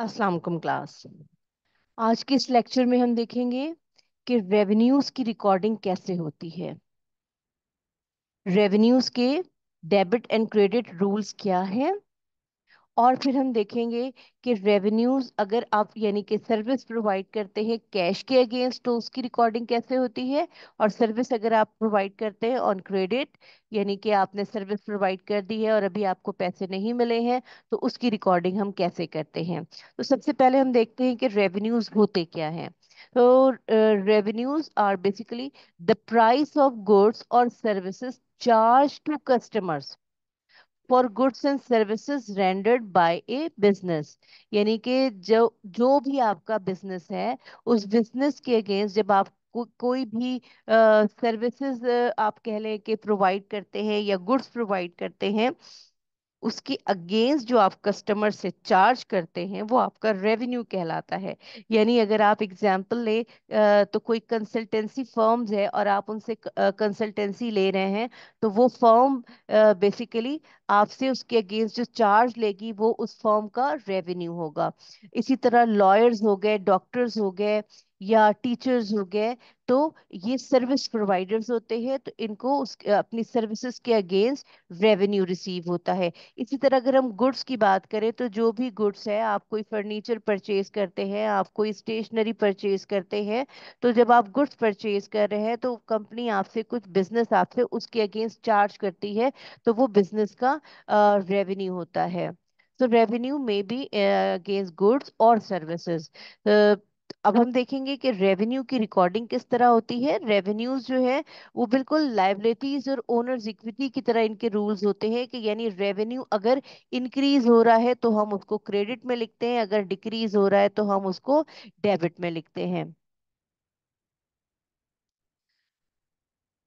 अस्सलाम वालेकुम क्लास। आज के इस लेक्चर में हम देखेंगे कि रेवेन्यूज की रिकॉर्डिंग कैसे होती है। रेवेन्यूज के डेबिट एंड क्रेडिट रूल्स क्या हैं, और फिर हम देखेंगे कि रेवेन्यूज अगर आप यानी कि सर्विस प्रोवाइड करते हैं कैश के अगेंस्ट तो उसकी रिकॉर्डिंग कैसे होती है, और सर्विस अगर आप प्रोवाइड करते हैं ऑन क्रेडिट यानी कि आपने सर्विस प्रोवाइड कर दी है और अभी आपको पैसे नहीं मिले हैं तो उसकी रिकॉर्डिंग हम कैसे करते हैं। तो सबसे पहले हम देखते हैं कि रेवेन्यूज होते क्या हैं। तो revenues are basically the price of goods और services charge to customers for goods and services rendered by a business. यानी कि जो भी आपका बिजनेस है उस बिजनेस के अगेंस्ट जब आप कोई भी सर्विसेज आप कह लें कि प्रोवाइड करते हैं या गुड्स प्रोवाइड करते हैं, उसके अगेंस्ट जो आप कस्टमर से चार्ज करते हैं वो आपका रेवेन्यू कहलाता है। यानी अगर आप एग्जांपल ले तो कोई कंसल्टेंसी फर्म्स है और आप उनसे कंसल्टेंसी ले रहे हैं तो वो फर्म बेसिकली आपसे उसके अगेंस्ट जो चार्ज लेगी वो उस फर्म का रेवेन्यू होगा। इसी तरह लॉयर्स हो गए, डॉक्टर्स हो गए या टीचर्स हो गए, तो ये सर्विस प्रोवाइडर्स होते हैं तो इनको अपनी सर्विसेज के अगेंस्ट रेवेन्यू रिसीव होता है। इसी तरह अगर हम गुड्स की बात करें तो जो भी गुड्स है, आप कोई फर्नीचर परचेज करते हैं, आप कोई स्टेशनरी परचेज करते हैं, तो जब आप गुड्स परचेज कर रहे हैं तो कंपनी आपसे कुछ बिजनेस आपसे उसके अगेंस्ट चार्ज करती है तो वो बिजनेस का रेवेन्यू होता है। So revenue may be against goods और सर्विसेज। अब हम देखेंगे कि रेवेन्यू की रिकॉर्डिंग किस तरह होती है। रेवेन्यूज जो है वो बिल्कुल लायबिलिटीज और ओनर्स इक्विटी की तरह इनके रूल्स होते हैं कि यानी रेवेन्यू अगर इंक्रीज हो रहा है तो हम उसको क्रेडिट में लिखते हैं, अगर डिक्रीज हो रहा है तो हम उसको डेबिट में लिखते हैं।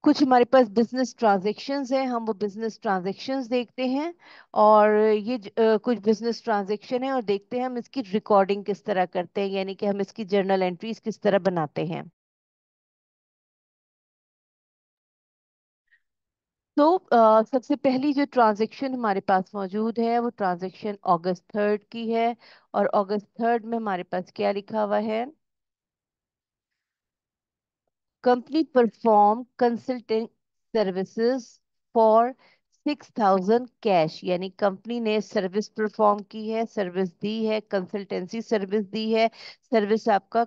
कुछ हमारे पास बिजनेस ट्रांजैक्शंस हैं, हम वो बिजनेस ट्रांजैक्शंस देखते हैं और ये कुछ बिजनेस ट्रांजैक्शन है और देखते हैं हम इसकी रिकॉर्डिंग किस तरह करते हैं, यानी कि हम इसकी जर्नल एंट्रीज किस तरह बनाते हैं। तो सबसे पहली जो ट्रांजैक्शन हमारे पास मौजूद है वो ट्रांजैक्शन अगस्त 3 की है, और अगस्त 3 में हमारे पास क्या लिखा हुआ है, company perform consulting services for 6,000 cash. यानी कंपनी ने सर्विस परफॉर्म की है, सर्विस दी है, कंसल्टेंसी सर्विस दी है, सर्विस आपका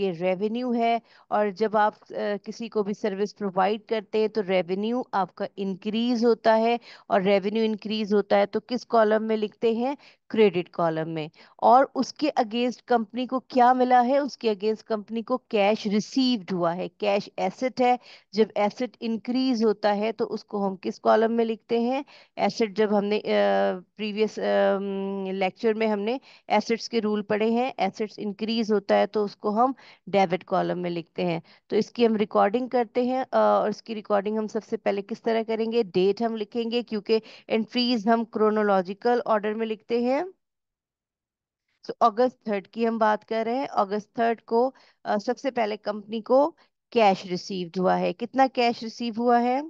ये रेवेन्यू है। और जब आप किसी को भी सर्विस प्रोवाइड करते हैं तो रेवेन्यू आपका इंक्रीज होता है, और रेवेन्यू इंक्रीज होता है तो किस कॉलम में लिखते हैं, क्रेडिट कॉलम में। और उसके अगेंस्ट कंपनी को क्या मिला है, उसके अगेंस्ट कंपनी को कैश रिसीव्ड हुआ है, कैश एसेट है। जब एसेट इंक्रीज होता है तो उसको हम किस कॉलम में लिखते हैं, एसेट। जब हमने प्रीवियस लेक्चर में हमने एसेट्स के रूल पढ़े हैं, एसेट्स इंक्रीज होता है तो उसको हम डेबिट कॉलम में लिखते हैं। तो इसकी हम रिकॉर्डिंग करते हैं, और इसकी रिकॉर्डिंग हम सबसे पहले किस तरह करेंगे, डेट हम लिखेंगे क्योंकि एंट्रीज हम क्रोनोलॉजिकल ऑर्डर में लिखते हैं। तो अगस्त 3 की हम बात कर रहे हैं। अगस्त 3 को सबसे पहले कंपनी को कैश रिसीव्ड हुआ है। कितना कैश रिसीव हुआ है,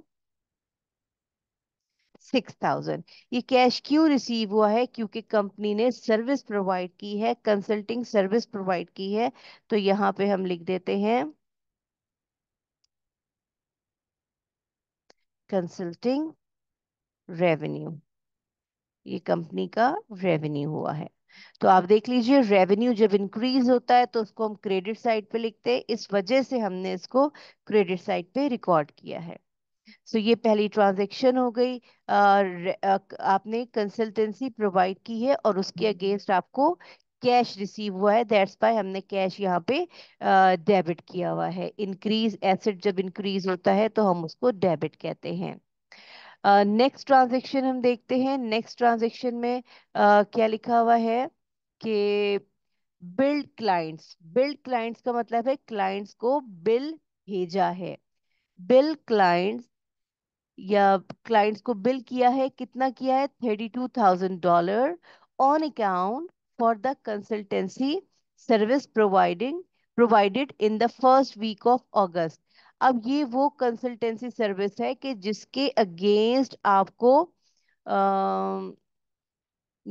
6,000। ये कैश क्यों रिसीव हुआ है, क्योंकि कंपनी ने सर्विस प्रोवाइड की है, कंसल्टिंग सर्विस प्रोवाइड की है। तो यहाँ पे हम लिख देते हैं कंसल्टिंग रेवेन्यू, ये कंपनी का रेवेन्यू हुआ है। तो आप देख लीजिए रेवेन्यू जब इंक्रीज होता है तो उसको हम क्रेडिट साइड पे लिखते हैं, इस वजह से हमने इसको क्रेडिट साइड पे रिकॉर्ड किया है। सो ये पहली ट्रांजैक्शन हो गई, आपने कंसल्टेंसी प्रोवाइड की है और उसके अगेंस्ट आपको कैश रिसीव हुआ है, दैट्स व्हाई हमने कैश यहाँ पे डेबिट किया हुआ है। इंक्रीज एसेट जब इंक्रीज होता है तो हम उसको डेबिट कहते हैं। नेक्स्ट ट्रांजैक्शन हम देखते हैं। नेक्स्ट ट्रांजैक्शन में क्या लिखा हुआ है कि बिल्ड क्लाइंट्स। बिल्ड क्लाइंट्स का मतलब है क्लाइंट्स को बिल भेजा है, बिल क्लाइंट्स या क्लाइंट्स को बिल किया है। कितना किया है, $32,000 on account for the consultancy service provided in the first week of August. अब ये वो कंसल्टेंसी सर्विस है कि जिसके अगेंस्ट आपको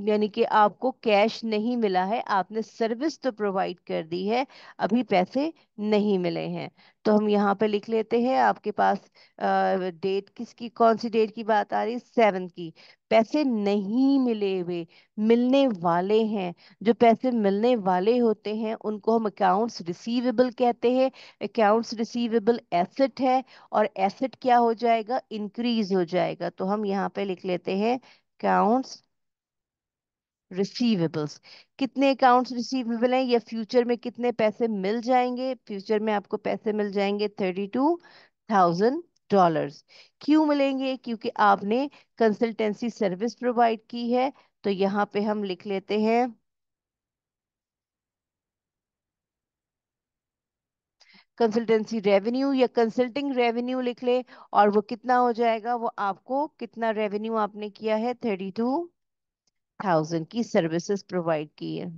यानी कि आपको कैश नहीं मिला है, आपने सर्विस तो प्रोवाइड कर दी है, अभी पैसे नहीं मिले हैं। तो हम यहाँ पे लिख लेते हैं, आपके पास डेट किसकी, कौन सी डेट की बात आ रही है, 7 की। पैसे नहीं मिले हुए, मिलने वाले हैं। जो पैसे मिलने वाले होते हैं उनको हम अकाउंट्स रिसीवेबल कहते हैं। अकाउंट्स रिसीवेबल एसेट है, और एसेट क्या हो जाएगा, इंक्रीज हो जाएगा। तो हम यहाँ पे लिख लेते हैं अकाउंट्स रिसीवेबल्स। कितने अकाउंट्स रिसीवेबल हैं, या फ्यूचर में कितने पैसे मिल जाएंगे? फ्यूचर में आपको पैसे मिल जाएंगे $32,000। क्यों मिलेंगे? क्योंकि आपने कंसल्टेंसी सर्विस प्रोवाइड की है। तो यहाँ पे हम लिख लेते हैं कंसल्टेंसी रेवेन्यू या कंसल्टिंग रेवेन्यू लिख ले, और वो कितना हो जाएगा, वो आपको कितना रेवेन्यू आपने किया है, 32,000 की सर्विसेज प्रोवाइड की है।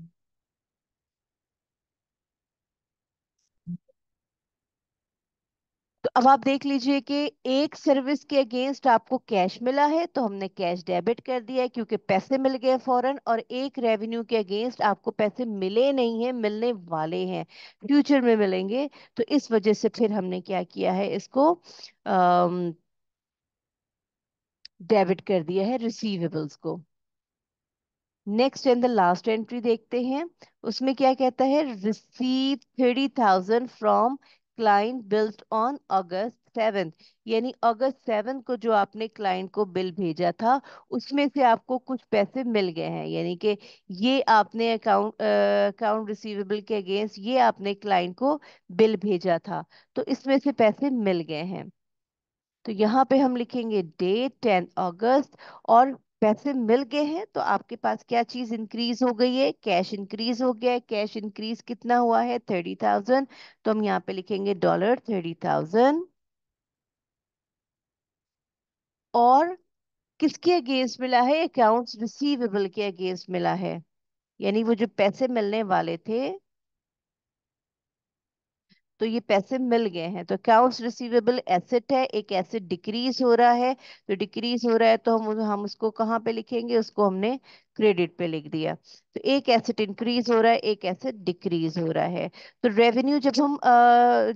तो अब आप देख लीजिए कि एक सर्विस के अगेंस्ट आपको कैश मिला है तो हमने कैश डेबिट कर दिया है क्योंकि पैसे मिल गए फौरन, और एक रेवेन्यू के अगेंस्ट आपको पैसे मिले नहीं हैं, मिलने वाले हैं, फ्यूचर में मिलेंगे। तो इस वजह से फिर हमने क्या किया है, इसको डेबिट कर दिया है रिसीवेबल्स को। Next and the last entry देखते हैं, उसमें क्या कहता है, receive 30,000 from client build on August 7th, यानी August 7 को जो आपने क्लाइंट को बिल भेजा था उसमें से आपको कुछ पैसे मिल गए हैं। यानी कि ये आपने अकाउंट रिसीवेबल के अगेंस्ट ये आपने क्लाइंट को बिल भेजा था तो इसमें से पैसे मिल गए हैं। तो यहाँ पे हम लिखेंगे डेट 10 अगस्त, और पैसे मिल गए हैं तो आपके पास क्या चीज इंक्रीज हो गई है, कैश इंक्रीज हो गया है। कैश इंक्रीज कितना हुआ है, 30,000। तो हम यहाँ पे लिखेंगे $30,000, और किसके अगेंस्ट मिला है, अकाउंट्स रिसीवेबल के अगेंस्ट मिला है, यानी वो जो पैसे मिलने वाले थे तो ये पैसे मिल गए हैं। तो अकाउंट्स रिसीवेबल एसेट है, एक एसेट डिक्रीज हो रहा है, तो डिक्रीज हो रहा है तो हम उसको कहाँ पे लिखेंगे, उसको हमने क्रेडिट पे लिख दिया। तो एक एसेट इंक्रीज हो रहा है, एक एसेट डिक्रीज हो रहा है। तो रेवेन्यू जब हम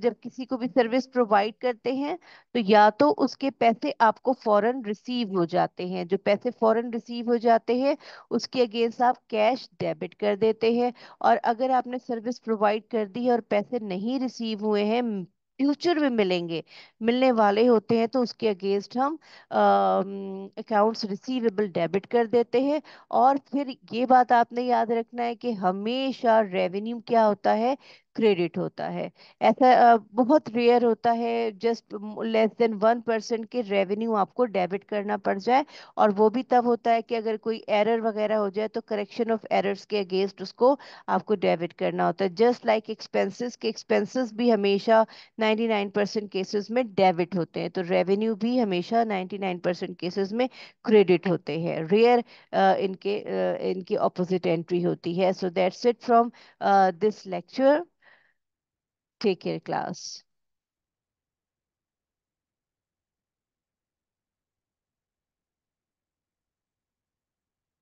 जब किसी को भी सर्विस प्रोवाइड करते हैं तो या तो उसके पैसे आपको फॉरन रिसीव हो जाते हैं, जो पैसे फॉरन रिसीव हो जाते हैं उसके अगेंस्ट आप कैश डेबिट कर देते हैं, और अगर आपने सर्विस प्रोवाइड कर दी है और पैसे नहीं रिसीव हुए हैं, फ्यूचर में मिलेंगे, मिलने वाले होते हैं, तो उसके अगेंस्ट हम अकाउंट्स रिसीवेबल डेबिट कर देते हैं। और फिर ये बात आपने याद रखना है कि हमेशा रेवेन्यू क्या होता है, क्रेडिट होता है। ऐसा बहुत रेयर होता है जस्ट less than 1% के रेवेन्यू आपको डेबिट करना पड़ जाए, और वो भी तब होता है कि अगर कोई एरर वगैरह हो जाए तो करेक्शन ऑफ एरर्स के अगेंस्ट उसको आपको डेबिट करना होता है। जस्ट लाइक एक्सपेंसेस के, एक्सपेंसेस भी हमेशा 99% केसेस में डेबिट होते हैं, तो रेवेन्यू भी हमेशा 99% केसेस में क्रेडिट होते हैं। रेयर इनके ऑपोजिट एंट्री होती है। So that's it from this lecture. Take care, class.